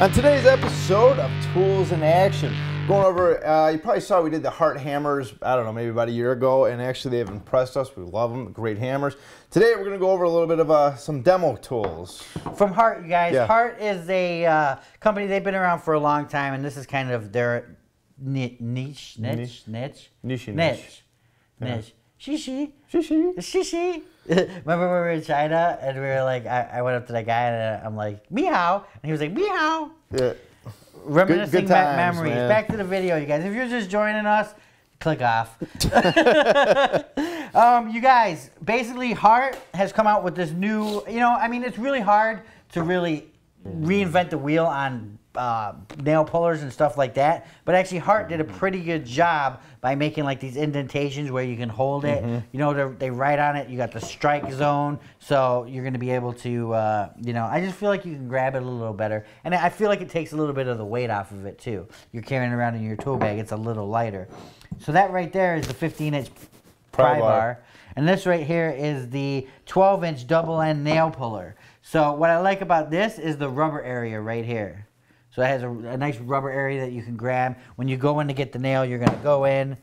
On today's episode of Tools in Action, going over, you probably saw we did the Hart hammers, I don't know, maybe about a year ago, and actually they have impressed us. We love them, great hammers. Today we're going to go over a little bit of some demo tools. From Hart, you guys. Yeah. Hart is a company, they've been around for a long time, and this is kind of their niche. Shishi. Remember when we were in China and we were like, I went up to that guy and I'm like, meow. And he was like, meow. Yeah. Reminiscing good memories. Man. Back to the video, you guys. If you're just joining us, click off. You guys, basically Hart has come out with this new, you know, I mean, it's really hard to really reinvent the wheel on nail pullers and stuff like that, but actually Hart did a pretty good job by making like these indentations where you can hold it, you know, they write on it, you got the strike zone, so you're going to be able to, you know, I just feel like you can grab it a little better, and I feel like it takes a little bit of the weight off of it too. You're carrying it around in your tool bag, it's a little lighter. So that right there is the 15-inch pry bar, and this right here is the 12-inch double-end nail puller. So what I like about this is the rubber area right here. So it has a nice rubber area that you can grab. When you go in to get the nail, you're going to go in,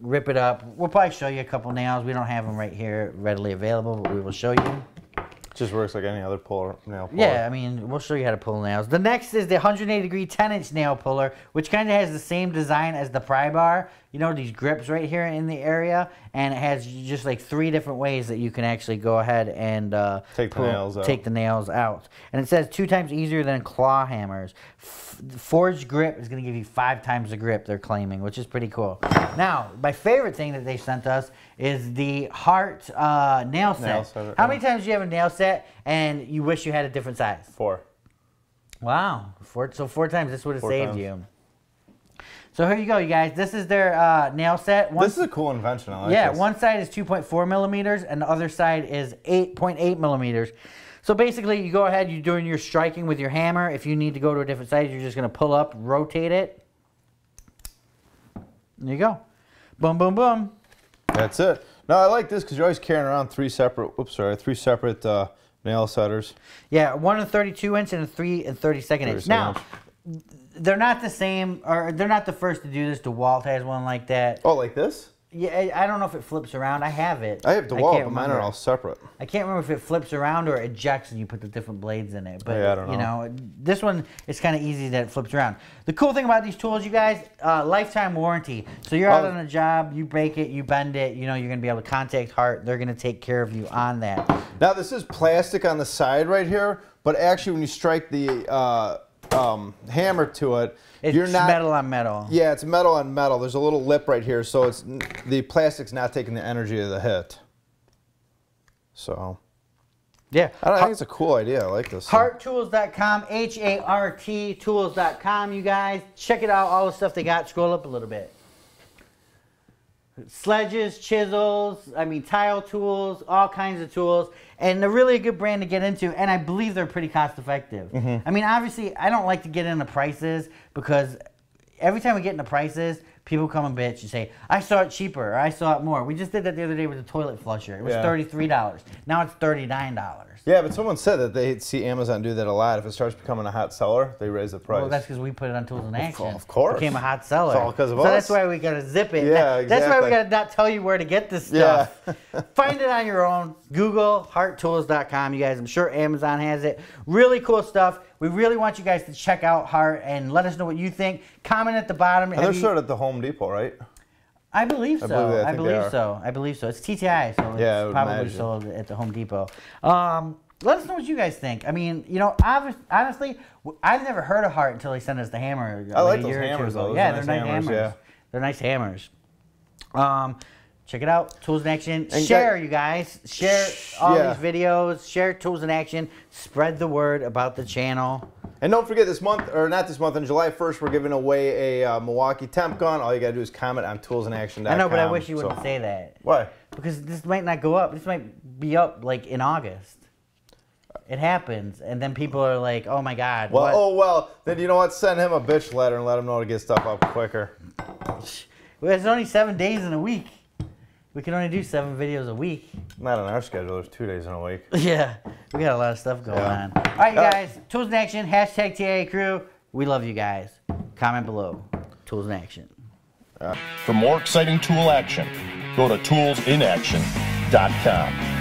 rip it up. We'll probably show you a couple nails. We don't have them right here readily available, but we will show you. It just works like any other nail puller. Yeah, I mean, we'll show you how to pull nails. The next is the 180-degree 10-inch nail puller, which kind of has the same design as the pry bar. You know, these grips right here in the area, and it has just like 3 different ways that you can actually go ahead and take the nails out. And it says 2 times easier than claw hammers. Forged grip is going to give you 5 times the grip, they're claiming, which is pretty cool. Now, my favorite thing that they sent us is the Hart nail set. How many times do you have a nail set and you wish you had a different size? 4. Wow. 4. So 4 times. This would have saved you. So here you go, you guys. This is their nail set. This is a cool invention. I like this. One side is 2.4 millimeters and the other side is 8.8 millimeters. So basically, you go ahead, you're doing your striking with your hammer. If you need to go to a different size, you're just going to pull up, rotate it. There you go. Boom, boom, boom. That's it. No, I like this because you're always carrying around 3 separate nail setters. Yeah, 1 and 32-inch and a 3 and 32-inch. Now, they're not the same, or they're not the first to do this. DeWalt has one like that. Oh, like this? Yeah, I don't know if it flips around. I have it. I have DeWalt, but mine are all separate. I can't remember if it flips around or ejects and you put the different blades in it. But, yeah, I don't know. You know, this one, it's kind of easy that it flips around. The cool thing about these tools, you guys, lifetime warranty. So you're out on a job, you break it, you bend it, you know, you're going to be able to contact Hart. They're going to take care of you on that. Now, this is plastic on the side right here, but actually when you strike the hammer to it, it's metal on metal. Yeah, it's metal on metal. There's a little lip right here, so it's the plastic's not taking the energy of the hit. So, yeah, I think it's a cool idea. I like this. HartTools.com, H-A-R-T Tools.com. You guys, check it out. All the stuff they got. Scroll up a little bit. Sledges, chisels, I mean tile tools, all kinds of tools, and they're really a good brand to get into, and I believe they're pretty cost effective. I mean, obviously I don't like to get into prices because every time we get into prices, people come and bitch and say, I saw it cheaper, or I saw it more. We just did that the other day with the toilet flusher. It was $33. Now it's $39. Yeah, but someone said that they see Amazon do that a lot. If it starts becoming a hot seller, they raise the price. Well, that's because we put it on Tools in Action. Of course. It became a hot seller. It's all because of us. So that's why we got to zip it. Yeah, exactly. That's why we got to not tell you where to get this stuff. Yeah. Find it on your own. Google HartTools.com, you guys. I'm sure Amazon has it. Really cool stuff. We really want you guys to check out Hart and let us know what you think. Comment at the bottom. And they're sort of at the Home Depot, right? I believe so. I believe so. It's TTI, so it's probably sold at the Home Depot. Let us know what you guys think. I mean, you know, honestly, I've never heard of Hart until they sent us the hammer. I like those hammers, though. Yeah, they're nice hammers. Yeah. They're nice hammers. Check it out, Tools in Action. Share, you guys. Share all these videos. Share Tools in Action. Spread the word about the channel. And don't forget this month, or not this month, on July 1st, we're giving away a Milwaukee temp gun. All you got to do is comment on toolsinaction.com. I know, but I wish you wouldn't say that. Why? Because this might not go up. This might be up, like, in August. It happens, and then people are like, oh, my God. Well, then you know what? Send him a bitch letter and let him know to get stuff up quicker. Well, it's only 7 days in a week. We can only do 7 videos a week. Not on our schedule. There's 2 days in a week. Yeah, we got a lot of stuff going on. All right, you guys. Tools in Action. Hashtag TIA Crew. We love you guys. Comment below. Tools in Action. For more exciting tool action, go to toolsinaction.com.